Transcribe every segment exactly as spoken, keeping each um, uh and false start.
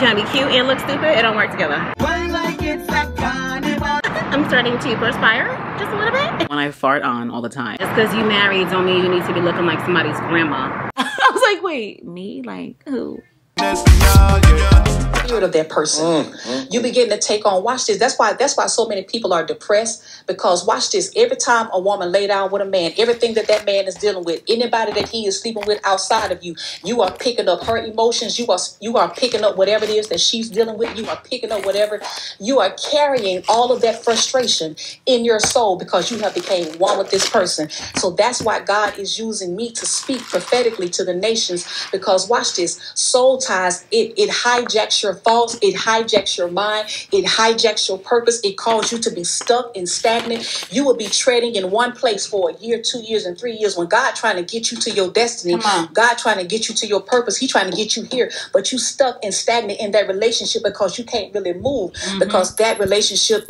trying to be cute and look stupid, it don't work together. I'm starting to perspire just a little bit. When I fart on all the time. Just because you married don't mean you need to be looking like somebody's grandma. I was like, wait, me? Like, who? Of that person, mm-hmm. You begin to take on. Watch this. That's why. That's why so many people are depressed, because watch this. Every time a woman lay down with a man, everything that that man is dealing with, anybody that he is sleeping with outside of you, you are picking up her emotions. You are you are picking up whatever it is that she's dealing with. You are picking up whatever. You are carrying all of that frustration in your soul because you have become one with this person. So that's why God is using me to speak prophetically to the nations, because watch this. Soul ties. It it hijacks your thoughts, it hijacks your mind, it hijacks your purpose, it calls you to be stuck and stagnant. You will be treading in one place for a year, two years, and three years when God trying to get you to your destiny, God trying to get you to your purpose, He trying to get you here, but you stuck and stagnant in that relationship because you can't really move, mm-hmm. because that relationship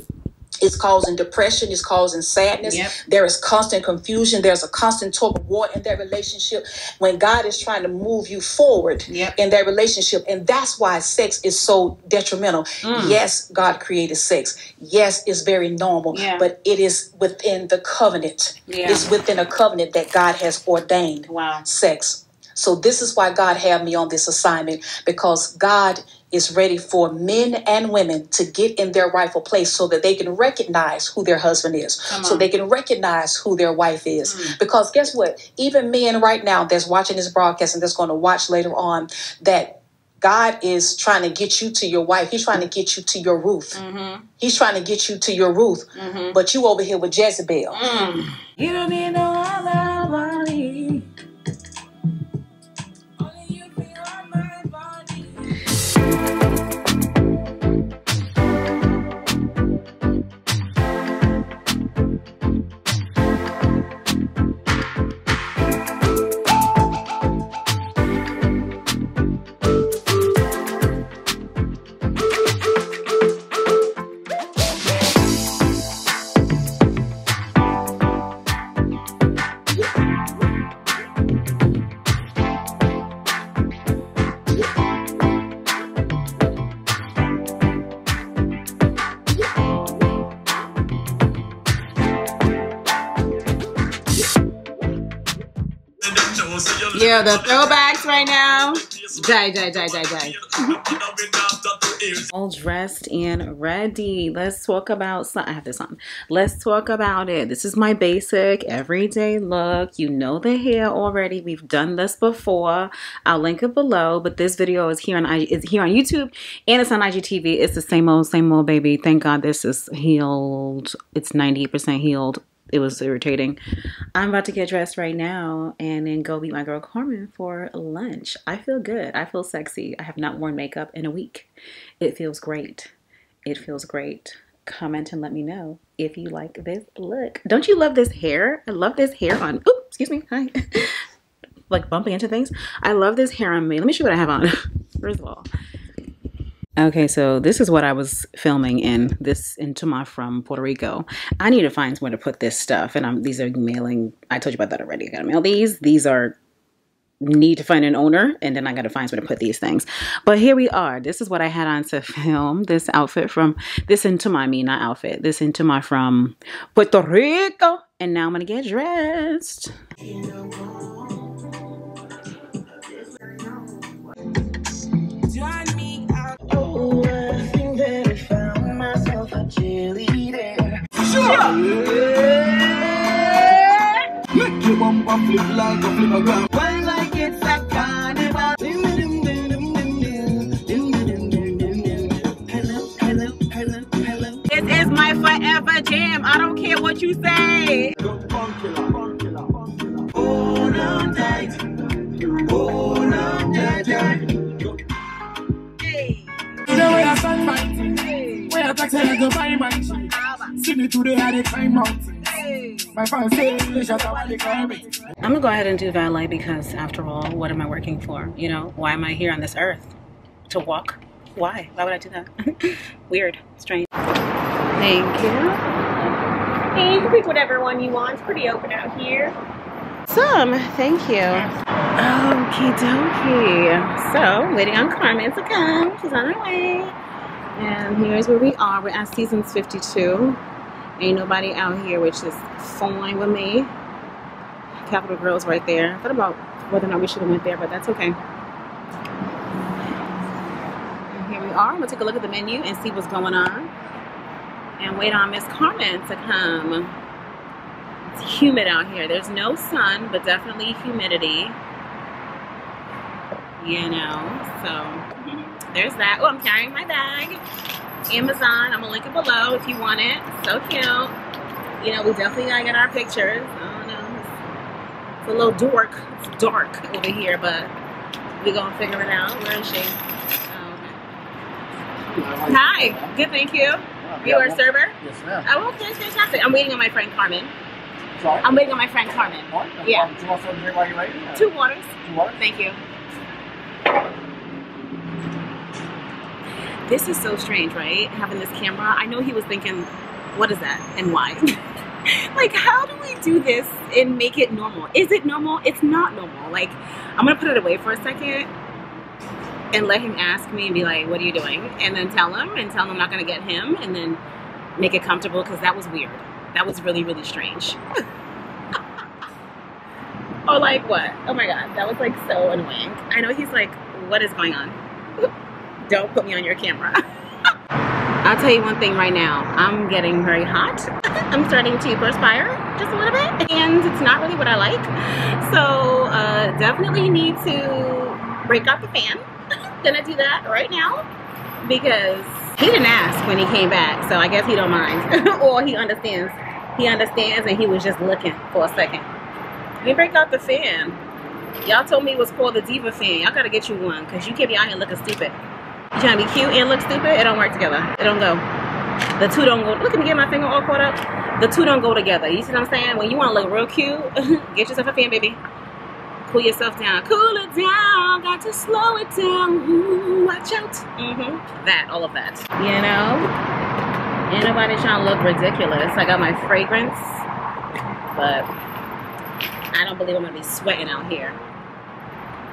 is causing depression, it's causing sadness. Yep. There is constant confusion. There's a constant tug of war in that relationship when God is trying to move you forward, yep. in that relationship. And that's why sex is so detrimental. Mm. Yes, God created sex. Yes, it's very normal, yeah. but it is within the covenant. Yeah. It's within a covenant that God has ordained, wow. sex. So this is why God had me on this assignment, because God is ready for men and women to get in their rightful place so that they can recognize who their husband is, so they can recognize who their wife is. Mm. Because guess what? Even men right now that's watching this broadcast and that's going to watch later on, that God is trying to get you to your wife. He's trying to get you to your roof. Mm-hmm. He's trying to get you to your roof. Mm-hmm. But you over here with Jezebel. Mm. You don't need no other body. Yeah, the throwbacks right now. Die, die, die, die, die. All dressed and ready. Let's talk about some. I have this on. Let's talk about it. This is my basic everyday look. You know the hair already. We've done this before. I'll link it below. But this video is here on I G, it's here on YouTube, and it's on I G T V. It's the same old, same old, baby. Thank God this is healed. It's ninety percent healed. It was irritating. I'm about to get dressed right now and then go meet my girl Carmen for lunch. I feel good. I feel sexy. I have not worn makeup in a week. It feels great. It feels great. Comment and let me know if you like this look. Don't you love this hair? I love this hair on. Oops, excuse me. Hi. Like bumping into things. I love this hair on me. Let me show you what I have on. First of all. Okay, so this is what I was filming in this in Tuma from Puerto Rico. I need to find somewhere to put this stuff, and I'm, these are mailing. I told you about that already. I gotta mail these. These are need to find an owner, and then I gotta find somewhere to put these things. But here we are. This is what I had on to film this outfit from this in Tuma. I mean, not outfit. This in Tuma from Puerto Rico, and now I'm gonna get dressed. You know, this is my forever jam. I don't care what you say. I'm gonna go ahead and do valet because, after all, what am I working for? You know, why am I here on this earth? To walk? Why? Why would I do that? Weird, strange. Thank you. Hey, you can pick whatever one you want. It's pretty open out here. Awesome, thank you. Okie dokie. So, waiting on Carmen to come. She's on her way. And here's where we are. We're at Seasons fifty-two. Ain't nobody out here, which is fine with me. Capital Grill's right there. I thought about whether or not we should have went there, but that's okay. And here we are. We'll take a look at the menu and see what's going on. And wait on Miss Carmen to come. It's humid out here. There's no sun, but definitely humidity. You know, so there's that. Oh, I'm carrying my bag. Amazon, I'm gonna link it below if you want it. So cute. You know, we definitely gotta get our pictures. I don't know. It's a little dork. It's dark over here, but we gonna figure it out. Where is she? Um, Hi. Good, thank you. You are a server? Yes, ma'am. Oh, okay, fantastic. I'm waiting on my friend Carmen. Sorry? I'm waiting on my friend Carmen. Yeah. Do you want something to drink while you're waiting? Two waters. Two waters? Thank you. This is so strange, right? Having this camera. I know he was thinking, what is that and why? Like, how do we do this and make it normal? Is it normal? It's not normal. Like, I'm going to put it away for a second and let him ask me and be like, what are you doing? And then tell him and tell him I'm not going to get him and then make it comfortable because that was weird. That was really, really strange. Or like what? Oh my God, that was like so annoying. I know he's like, what is going on? Don't put me on your camera. I'll tell you one thing right now. I'm getting very hot. I'm starting to perspire just a little bit and it's not really what I like. So uh, definitely need to break out the fan. Gonna do that right now because he didn't ask when he came back, so I guess he don't mind. Or he understands. He understands and he was just looking for a second. Let me break out the fan. Y'all told me it was called the Diva fan. Y'all gotta get you one because you can't be out here looking stupid. You trying to be cute and look stupid? It don't work together. It don't go. The two don't go. Look at me get my finger all caught up. The two don't go together. You see what I'm saying? When you want to look real cute, get yourself a fan, baby. Cool yourself down. Cool it down. Got to slow it down. Ooh, watch out. Mm-hmm. That, all of that. You know? Ain't nobody trying to look ridiculous. I got my fragrance, but I don't believe I'm going to be sweating out here.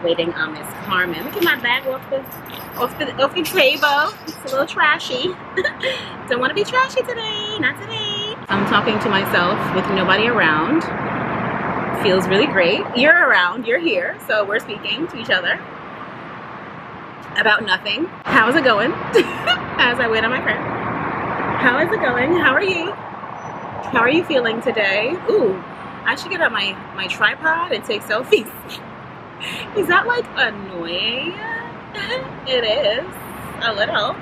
Waiting on Miss Carmen. Look at my bag off the, off the, off the table. It's a little trashy. Don't want to be trashy today. Not today. I'm talking to myself with nobody around. Feels really great. You're around, you're here, so we're speaking to each other about nothing. How's it going? As I wait on my friend. How is it going? How are you? How are you feeling today? Ooh, I should get on my, my tripod and take selfies. Is that like annoying? It is, a little.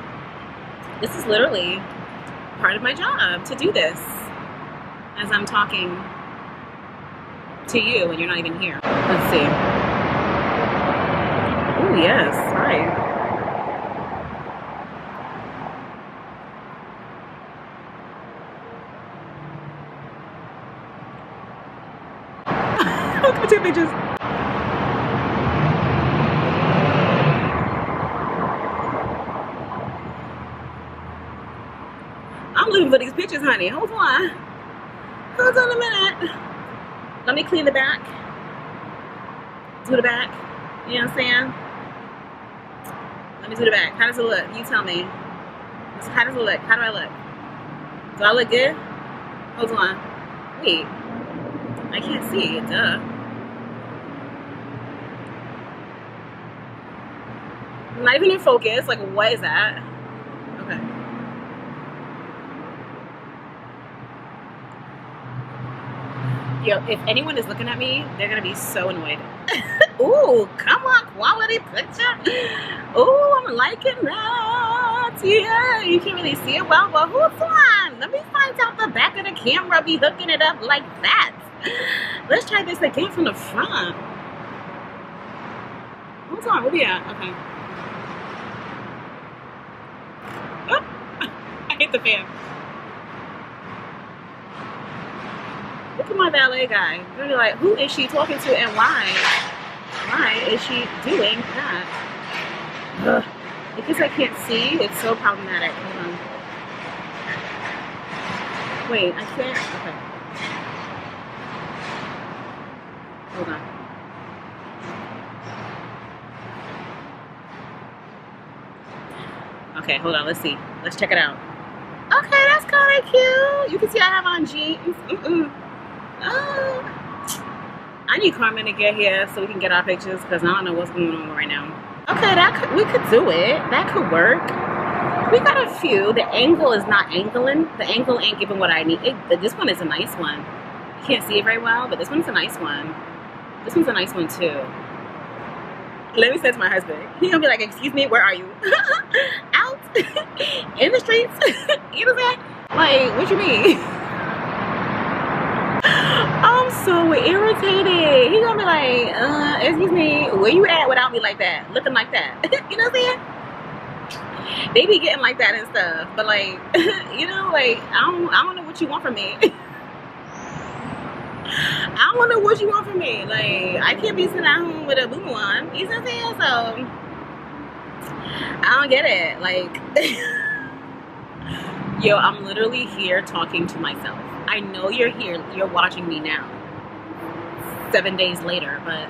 This is literally part of my job to do this as I'm talking to you and you're not even here. Let's see. Oh yes, right. Look at the images. I'm looking for these pictures, honey. Hold on. Hold on a minute. Let me clean the back, do the back, you know what I'm saying? Let me do the back. How does it look? You tell me. How does it look? How do I look? Do I look good? Hold on. Wait. I can't see it. Duh. I'm not even in focus. Like, what is that? Okay. Yo, if anyone is looking at me, they're gonna be so annoyed. Ooh, come on, quality picture. Ooh, I'm liking that. Yeah, you can't really see it well, but hold on. Let me find out the back of the camera. Be hooking it up like that. Let's try this again from the front. Hold on, where we at? Okay. Oh, I hit the fan. Look at my valet guy. You're gonna be like, who is she talking to and why? Why is she doing that? Ugh. Because I can't see, it's so problematic. Hold on. Wait, I can't. Okay. Hold on. Okay, hold on, let's see. Let's check it out. Okay, that's kind of cute. You can see I have on jeans. Mm-mm. Oh. I need Carmen to get here so we can get our pictures because I don't know what's going on right now. Okay, that could, we could do it. That could work. We got a few. The angle is not angling. The angle ain't giving what I need. It, this one is a nice one. You can't see it very well, but this one's a nice one. This one's a nice one too. Let me say to my husband, he's gonna be like, excuse me, where are you? Out in the streets. You know what I'm saying? Like, what you mean? I'm so irritated. He's gonna be like, uh, excuse me, where you at without me like that? Looking like that. You know what I'm saying? They be getting like that and stuff, but like, you know, like, I don't, I don't know what you want from me. I don't know what you want from me. Like, I can't be sitting at home with a boo on. You know what I'm saying? So, I don't get it. Like, yo, I'm literally here talking to myself. I know you're here. You're watching me now. Seven days later, but,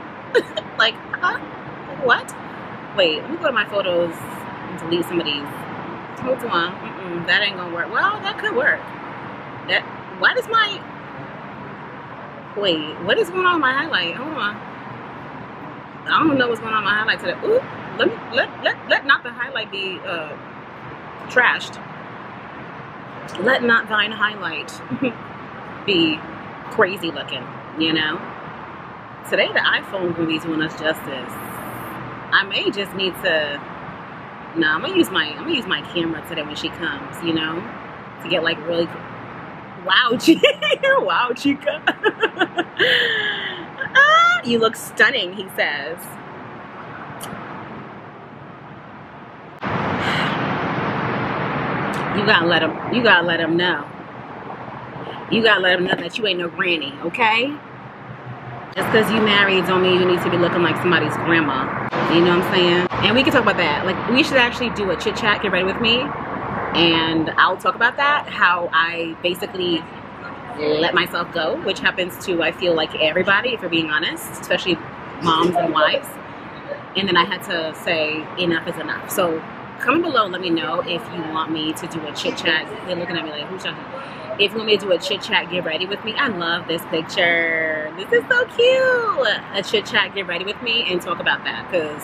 like, huh? What? Wait, let me go to my photos and delete some of these. Hold on. Mm-mm, that ain't gonna work. Well, that could work. That, why does my... Wait, what is going on with my highlight? Hold on. I don't know what's going on with my highlight today. Ooh, let me, let, let, let not the highlight be uh, trashed. Let not thine highlight be crazy looking, you know? Today the iPhone will be doing us justice. I may just need to, nah, I'm gonna use my, I'm gonna use my camera today when she comes, you know? To get like really, wow, Chica. Wow, Chica. Ah, you look stunning, he says. You gotta let him, you gotta let him know. You gotta let him know that you ain't no granny, okay? Just because you married don't mean you need to be looking like somebody's grandma. You know what I'm saying? And we can talk about that. Like, we should actually do a chit chat, get ready with me. And I'll talk about that, how I basically let myself go, which happens to, I feel like, everybody, if we're being honest, especially moms and wives. And then I had to say, enough is enough. So comment below and let me know if you want me to do a chit chat. They're looking at me like, who's talking? If you want me to do a chit chat, get ready with me. I love this picture. This is so cute. A chit chat, get ready with me, and talk about that, because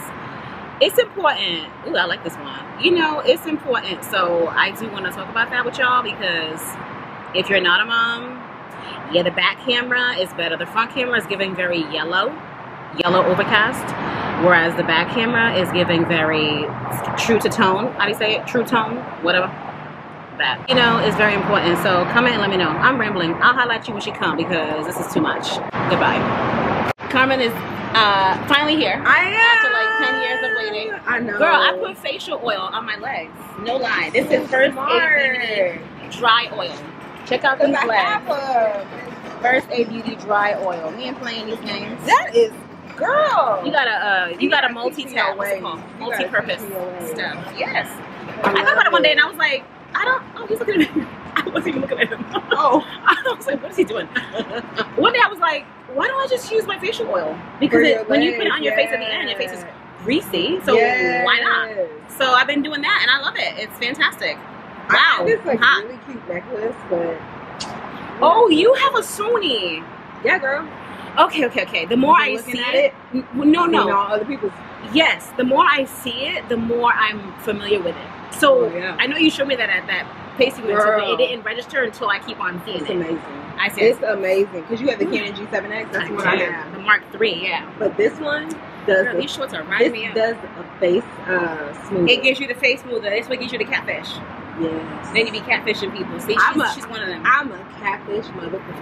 it's important. Ooh, I like this one. You know, it's important. So I do want to talk about that with y'all, because if you're not a mom, yeah, the back camera is better. The front camera is giving very yellow, yellow overcast, whereas the back camera is giving very true to tone. How do you say it? True tone, whatever. That, you know, is very important. So comment and let me know. I'm rambling. I'll highlight you when she comes, because this is too much. Goodbye. Carmen is uh, finally here. I am. After like ten years of waiting. I know. Girl, I put facial oil on my legs. No lie. This so is First Aid Beauty Dry Oil. Check out these legs. First Aid Beauty Dry Oil. Me and playing these games. That is, girl. You gotta, uh, you, you gotta, gotta multi-tap. What's it called? Multi-purpose stuff. Yes. I, I thought about it one day, and I was like, I don't. Oh, he's looking at me. I wasn't even looking at him. Oh. I was like, what is he doing? One day I was like, why don't I just use my facial oil? Because it, when you put it on your yeah. face at the end, your face is greasy, so yes. why not? So I've been doing that, and I love it. It's fantastic. Wow. I this like hot. Really cute necklace, but oh, you have a Sony. Yeah, girl. Okay, okay, okay. The more I see it, it, no, no. All other people's. Yes, the more I see it, the more I'm familiar with it. So oh, yeah. I know you showed me that at that pacing room, but it didn't register until I keep on seeing it's it. It's amazing. I see it's it. amazing because you have the Canon G seven X. That's what I have. The Mark three, yeah. But this one does. Girl, a, these shorts are right me up. Does a face uh, smoother. It gives you the face smoother. This one gives you the catfish. Yes. They need to be catfishing people. See, she's, a, she's one of them. I'm a catfish motherfucker.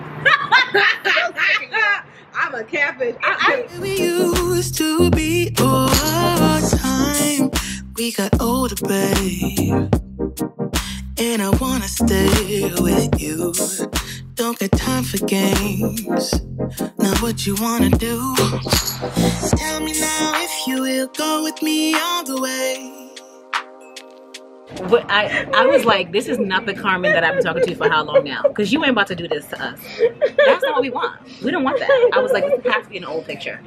I'm a catfish. I, I, we used to be all time. We got older, babe. And I wanna stay with you. Don't get time for games. Now what you wanna do? Tell me now if you will go with me all the way. But I, I was like, this is not the Carmen that I've been talking to for how long now? Because you ain't about to do this to us. That's not what we want. We don't want that. I was like, this has to be an old picture.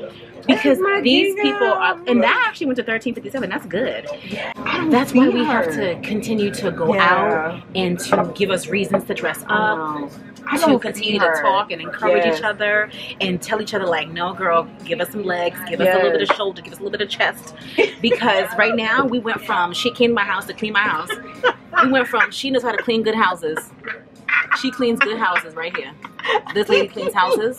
Because these giga. people are, and that actually went to thirteen fifty-seven. That's good. That's why we have to continue to go yeah. out and to give us reasons to dress up. I don't to continue to talk and encourage yes. each other and tell each other like, no girl, give us some legs, give yes. us a little bit of shoulder, give us a little bit of chest. Because right now we went from she came to my house to clean my house. We went from she knows how to clean good houses. She cleans good houses right here. This lady cleans houses.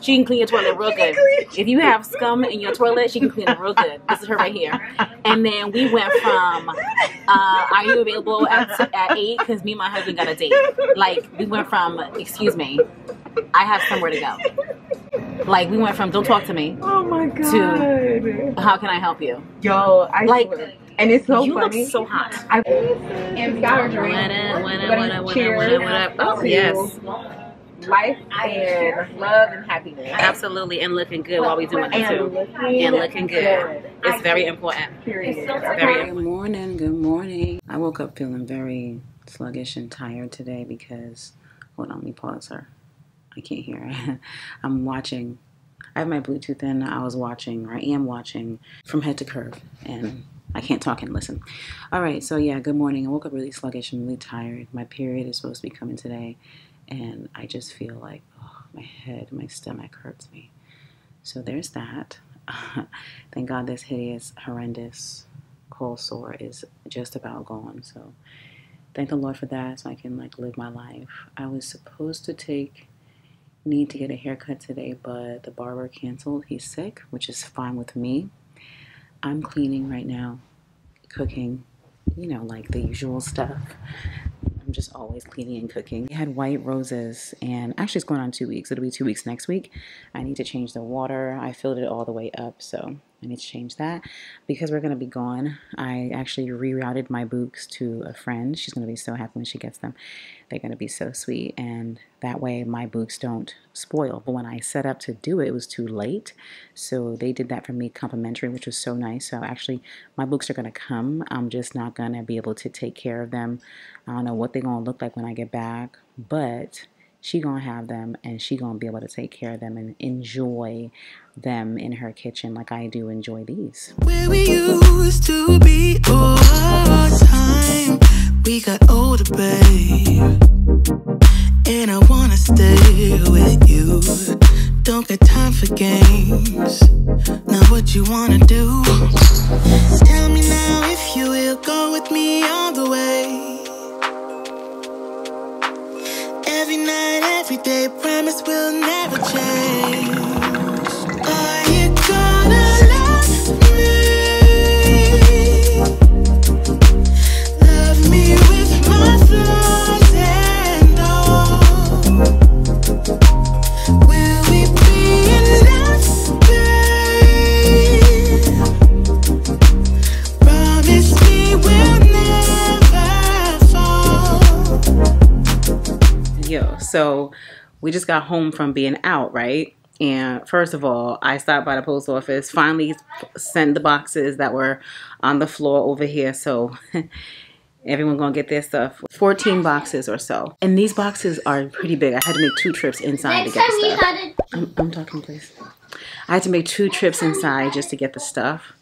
She can clean your toilet real good. If you have scum in your toilet, she can clean it real good. This is her right here. And then we went from, uh, are you available at, at eight? Because me and my husband got a date. Like, we went from, excuse me, I have somewhere to go. Like, we went from, don't talk to me. Oh my God. To, how can I help you? Yo, I like. Swear. And it's so you funny. You look so hot. I and sour drink. Oh, yes. Life and love and happiness. Absolutely. And looking good while we're doing it, too. And looking good. It's very important. Period. Good morning. Good morning. I woke up feeling very sluggish and tired today because, hold on, let me pause her. I can't hear her. I'm watching. I have my Bluetooth in. I was watching, or I am watching, From Head to Curve. And I can't talk and listen. All right, so yeah, good morning. I woke up really sluggish and really tired. My period is supposed to be coming today, and I just feel like, oh, my head, my stomach hurts me. So there's that. Thank God this hideous, horrendous cold sore is just about gone. So thank the Lord for that, so I can like live my life. I was supposed to take, need to get a haircut today, but the barber canceled. He's sick, which is fine with me. I'm cleaning right now, cooking, you know, like the usual stuff. I'm just always cleaning and cooking. We had white roses, and actually it's going on two weeks. It'll be two weeks next week. I need to change the water. I filled it all the way up, so I need to change that. Because we're going to be gone, I actually rerouted my books to a friend. She's going to be so happy when she gets them. They're going to be so sweet, and that way my books don't spoil. But when I set up to do it, it was too late, so they did that for me complimentary, which was so nice. So actually my books are going to come. I'm just not going to be able to take care of them. I don't know what they're going to look like when I get back, but she gonna have them, and she gonna be able to take care of them and enjoy them in her kitchen like I do enjoy these. Where we used to be all our time, we got older, babe, and I wanna stay with you. Don't get time for games. Now what you wanna do? Tell me now if you will go with me all the way. Every night, every day, promise will never change. Are you gonna love me? Love me with my flaws and all. Will we be in love, babe? Promise me we'll never fall. Yo, so we just got home from being out, right? And first of all, I stopped by the post office, finally sent the boxes that were on the floor over here. So everyone gonna get their stuff. fourteen boxes or so. And these boxes are pretty big. I had to make two trips inside Next to get the stuff. I'm, I'm talking, please. I had to make two trips inside just to get the stuff.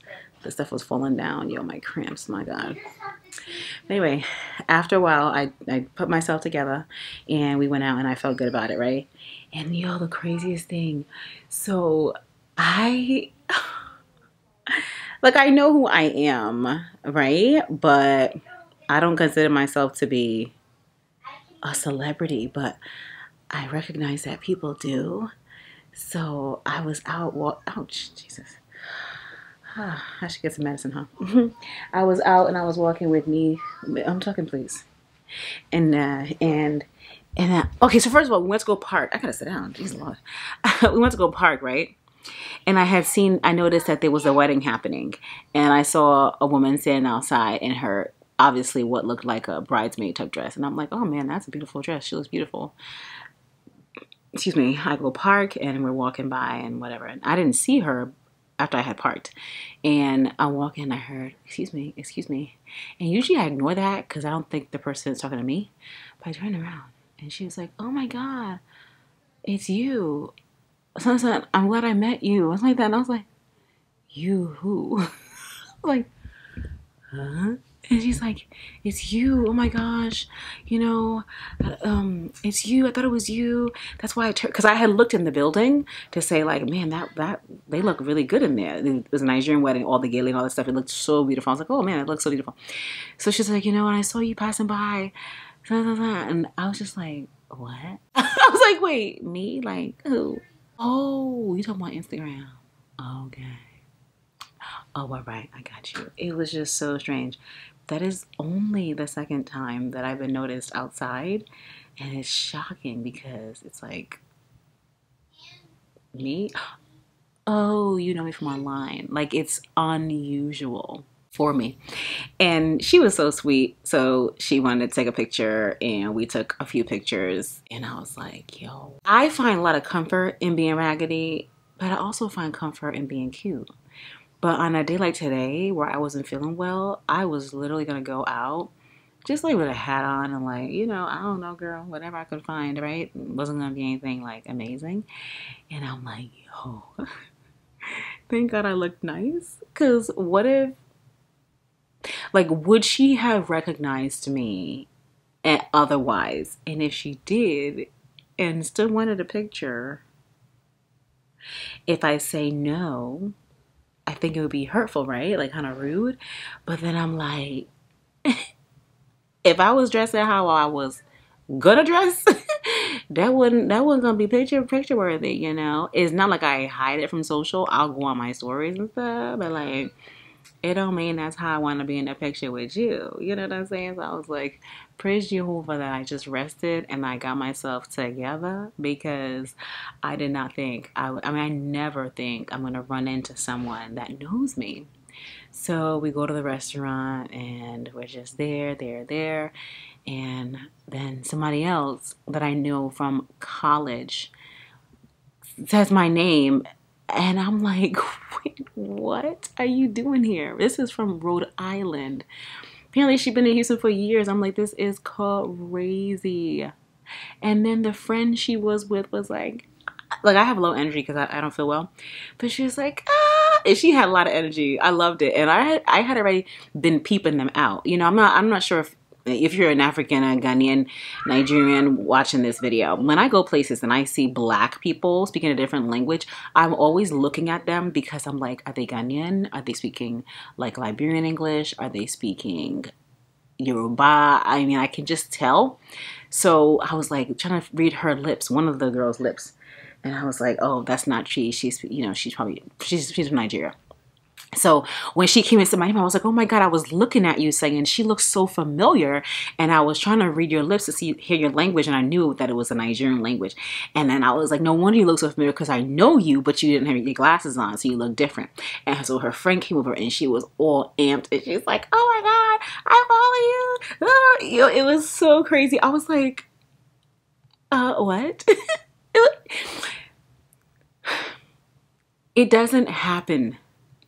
The stuff was falling down. Yo, my cramps, my God. Anyway, after a while, I, I put myself together, and we went out, and I felt good about it, right? And yo, the craziest thing. So I, like, I know who I am, right? But I don't consider myself to be a celebrity, but I recognize that people do. So I was out, well, ouch, Jesus. I should get some medicine, huh? I was out and I was walking with me. I'm talking, please. And, uh, and, and, uh, okay, so first of all, we went to go park. I gotta sit down. Jeez Lord. We went to go park, right? And I had seen, I noticed that there was a wedding happening. And I saw a woman standing outside in her, obviously, what looked like a bridesmaid type dress. And I'm like, oh man, that's a beautiful dress. She looks beautiful. Excuse me. I go park and we're walking by and whatever. And I didn't see her. after I had parked. And I walk in, I heard, excuse me, excuse me. And usually I ignore that because I don't think the person is talking to me. But I turned around and she was like, oh my God, it's you. So, so I'm glad I met you. I was like that. And I was like, you who? Like, huh? And she's like, it's you. Oh my gosh. You know, um, it's you. I thought it was you. That's why I turned, because I had looked in the building to say like, man, that, that, they look really good in there. It was a Nigerian wedding, all the gala and all that stuff. It looked so beautiful. I was like, oh man, it looks so beautiful. So she's like, you know, and I saw you passing by. And I was just like, what? I was like, wait, me? Like, who? Oh, you talking about Instagram. Okay. Oh, all right. I got you. It was just so strange. That is only the second time that I've been noticed outside, and it's shocking because it's like, me? Oh, you know me from online. Like, it's unusual for me. And she was so sweet, so she wanted to take a picture, and we took a few pictures, and I was like, yo. I find a lot of comfort in being raggedy, but I also find comfort in being cute. But on a day like today where I wasn't feeling well, I was literally going to go out just like with a hat on and like, you know, I don't know, girl, whatever I could find, right? It wasn't going to be anything like amazing. And I'm like, yo, thank God I looked nice. Because what if, like, would she have recognized me and otherwise? And if she did and still wanted a picture, if I say no, I think it would be hurtful, right? Like, kind of rude. But then I'm like, if I was dressed how I was gonna dress, that wouldn't that wasn't gonna be picture picture worthy, you know? It's not like I hide it from social. I'll go on my stories and stuff, but like, it don't mean that's how I want to be in the picture with you. You know what I'm saying? So I was like, praise Jehovah that I just rested and I got myself together, because I did not think, I, I mean, I never think I'm going to run into someone that knows me. So we go to the restaurant and we're just there, there, there. And then somebody else that I knew from college says my name. And I'm like, wait, what are you doing here? This is from Rhode Island. Apparently she's been in Houston for years. I'm like, this is crazy. And then the friend she was with was like, like I have low energy because I, I don't feel well. But she was like, ah, and she had a lot of energy. I loved it. And I had, I had already been peeping them out. You know, I'm not, I'm not sure if, if you're an African, a Ghanaian, Nigerian watching this video, when I go places and I see black people speaking a different language, I'm always looking at them because I'm like, are they Ghanaian? Are they speaking like Liberian English? Are they speaking Yoruba? I mean, I can just tell. So I was like trying to read her lips, one of the girl's lips. And I was like, oh, that's not she. She's, you know, she's probably, she's, she's from Nigeria. So when she came and said my name, I was like, oh my God, I was looking at you saying, she looks so familiar. And I was trying to read your lips to see, hear your language. And I knew that it was a Nigerian language. And then I was like, no wonder you look so familiar, because I know you, but you didn't have your glasses on. So you look different. And so her friend came over and she was all amped. And she's like, oh my God, I follow you. It was so crazy. I was like, uh, what? It doesn't happen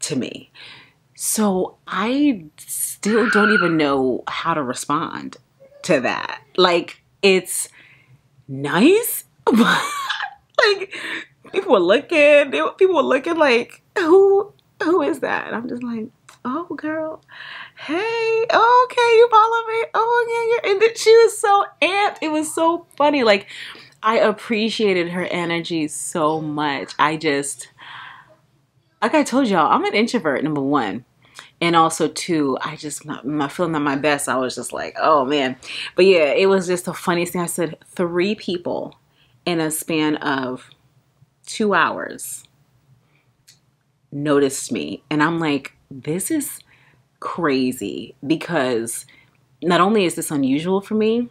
to me. So I still don't even know how to respond to that. Like, it's nice, but like, people were looking, they, people were looking like, who, who is that? And I'm just like, oh girl, hey, okay, you follow me? Oh yeah, yeah. And then she was so amped. It was so funny. Like, I appreciated her energy so much. I just, like I told y'all, I'm an introvert, number one. And also, two, I just, not, not feeling at my best. I was just like, oh, man. But, yeah, it was just the funniest thing. I said three people in a span of two hours noticed me. And I'm like, this is crazy, because not only is this unusual for me,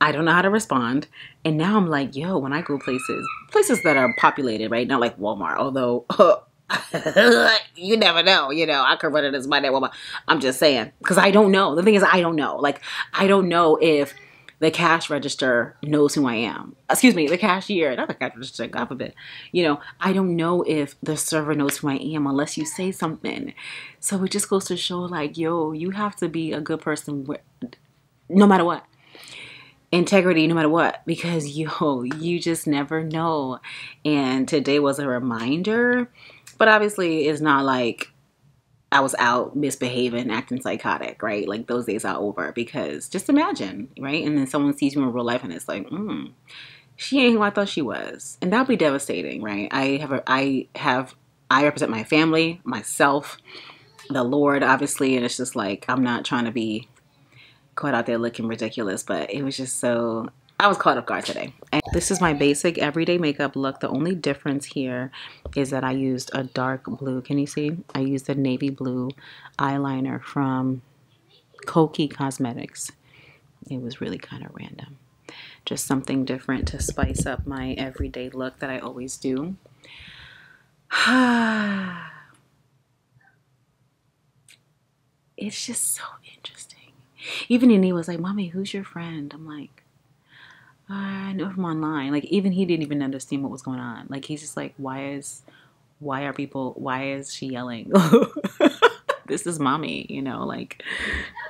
I don't know how to respond. And now I'm like, yo, when I go places, places that are populated, right? Not like Walmart, although uh, you never know, you know, I could run it as my day at Walmart. I'm just saying, because I don't know. The thing is, I don't know. Like, I don't know if the cash register knows who I am. Excuse me, the cashier, not the cash register, God forbid. You know, I don't know if the server knows who I am unless you say something. So it just goes to show, like, yo, you have to be a good person no matter what. Integrity no matter what, because yo, you just never know. And today was a reminder, but obviously it's not like I was out misbehaving, acting psychotic, right? Like those days are over, because just imagine, right? And then someone sees you in real life and it's like, hmm, she ain't who I thought she was. And that'll be devastating, right? I have, a, I have, I represent my family, myself, the Lord, obviously. And it's just like, I'm not trying to be caught out there looking ridiculous, but it was just so, I was caught off guard today. And this is my basic everyday makeup look. The only difference here is that I used a dark blue. Can you see? I used a navy blue eyeliner from Koki Cosmetics. It was really kind of random. Just something different to spice up my everyday look that I always do. It's just so interesting. Even Nene was like, Mommy, who's your friend? I'm like, I know from online. Like, even he didn't even understand what was going on. Like, he's just like, why is, why are people, why is she yelling? This is Mommy, you know, like,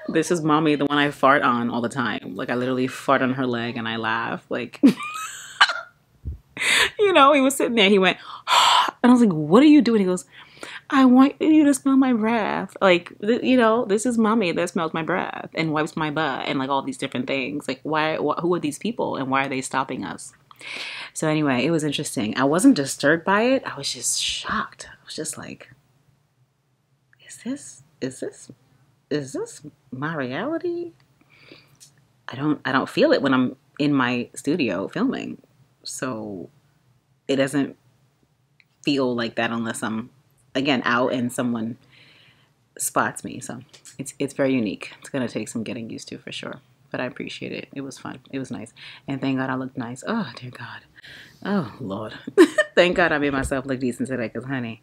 this is Mommy, the one I fart on all the time. Like, I literally fart on her leg and I laugh. Like, you know, he was sitting there. He went, and I was like, what are you doing? He goes, I want you to smell my breath. Like, you know, this is Mommy that smells my breath and wipes my butt and like all these different things. Like, why, wh who are these people and why are they stopping us? So anyway, it was interesting. I wasn't disturbed by it. I was just shocked. I was just like, is this, is this, is this my reality? I don't, I don't feel it when I'm in my studio filming. So it doesn't feel like that unless I'm, again, out and someone spots me. So it's it's very unique. It's gonna take some getting used to for sure, but I appreciate it. It was fun. It was nice, and thank God I looked nice. Oh dear God. Oh Lord. Thank God I made myself look decent today, cause honey.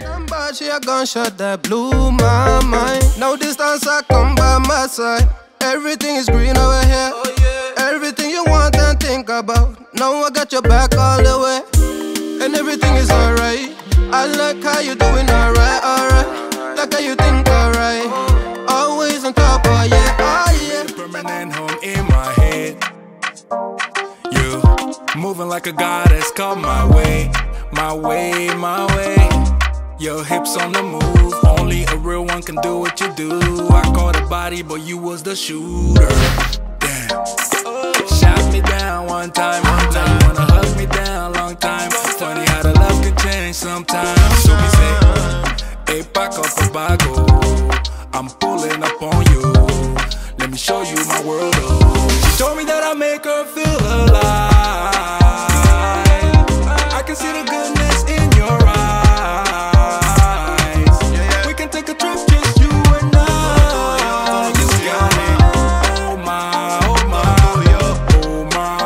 Somebody a gunshot that blew my mind. No distance I come by my side. Everything is green over here. Oh, yeah. Everything you want and think about. Now I got your back all the way, and everything is alright. I like how you doing, alright, alright. Like how you think, alright. Always on top, oh yeah, oh yeah. Permanent home in my head. You moving like a goddess, come my way, my way, my way. Your hips on the move, only a real one can do what you do. I caught a body, but you was the shooter. Damn. Shot me down one time, one time. Wanna hug me down, long time. Funny how the love can change sometimes. So we say, hey, pack up a bago. I'm pulling up on you. Let me show you my world, oh. She told me that I make her feel alive. I can see the goodness in your eyes. We can take a trip, just you and I. You got it. Oh my, oh my, oh my,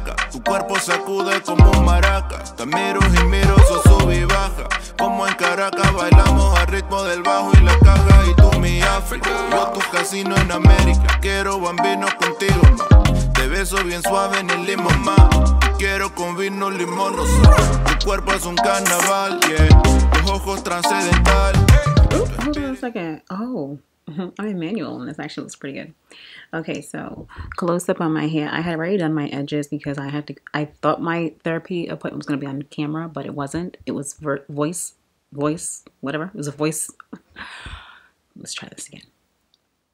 oh my. Tu cuerpo sacude como maraca. Te miro y miro, so sube y baja. Como en Caracas bailamos al ritmo del bajo y la caja. Y tú mi África, yo tu casino en América. Quiero bambinos contigo, ma. Te beso bien suave en el limo, ma. Quiero con vino, limón, no sal. Tu cuerpo es un carnaval, yeah. Tus ojos transcendental. Hold on a second. Oh. I'm in manual and this actually looks pretty good. Okay, so close up on my hair. I had already done my edges because I had to. I thought my therapy appointment was going to be on camera, but it wasn't. It was ver voice, voice, whatever. It was a voice. Let's try this again.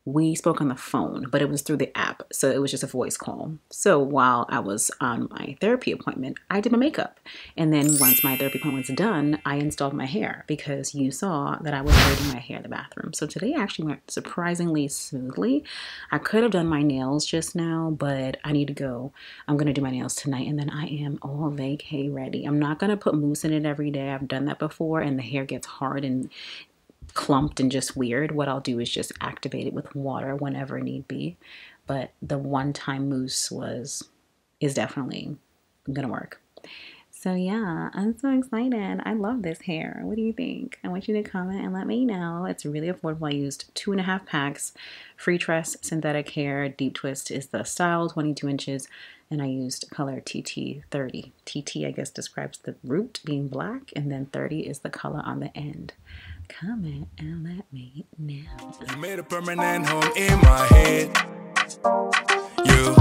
We spoke on the phone, but it was through the app. So it was just a voice call. So while I was on my therapy appointment, I did my makeup. And then once my therapy appointment was done, I installed my hair because you saw that I was braiding my hair in the bathroom. So today actually went surprisingly smoothly. I could have done my nails just now, but I need to go. I'm going to do my nails tonight and then I am all vacay ready. I'm not going to put mousse in it every day. I've done that before and the hair gets hard and clumped and just weird. What I'll do is just activate it with water whenever need be, but the one time mousse was is definitely gonna work. So yeah, I'm so excited. I love this hair. What do you think? I want you to comment and let me know. It's really affordable. I used two and a half packs. Freetress synthetic hair. Deep twist is the style, twenty-two inches. And I used color T T thirty. T T, I guess, describes the root being black, and then thirty is the color on the end. Comment and let me know. You made a permanent home in my head. You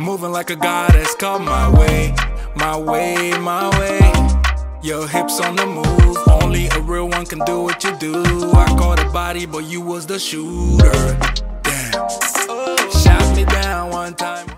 moving like a goddess, come my way, my way, my way. Your hips on the move, only a real one can do what you do. I caught a body, but you was the shooter. Damn, shot me down one time.